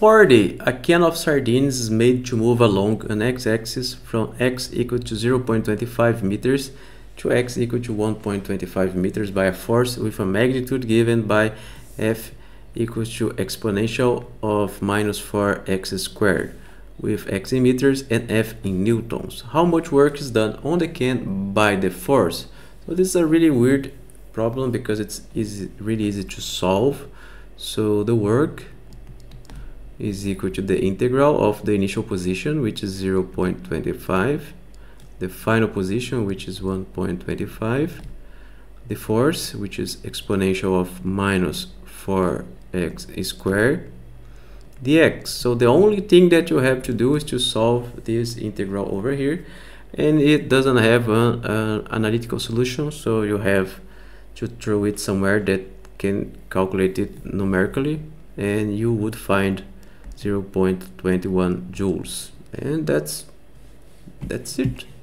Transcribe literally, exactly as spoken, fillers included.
forty. A can of sardines is made to move along an x-axis from x equal to zero point two five meters to x equal to one point two five meters by a force with a magnitude given by F equals to exponential of minus four x squared with x in meters and F in newtons. How much work is done on the can by the force? So this is a really weird problem because it's easy, really easy to solve. So the work is equal to the integral of the initial position, which is zero point two five, the final position, which is one point two five, the force, which is exponential of minus four x squared dx. So the only thing that you have to do is to solve this integral over here, and it doesn't have an, an analytical solution, so you have to throw it somewhere that can calculate it numerically, and you would find zero point two one joules, and that's that's it.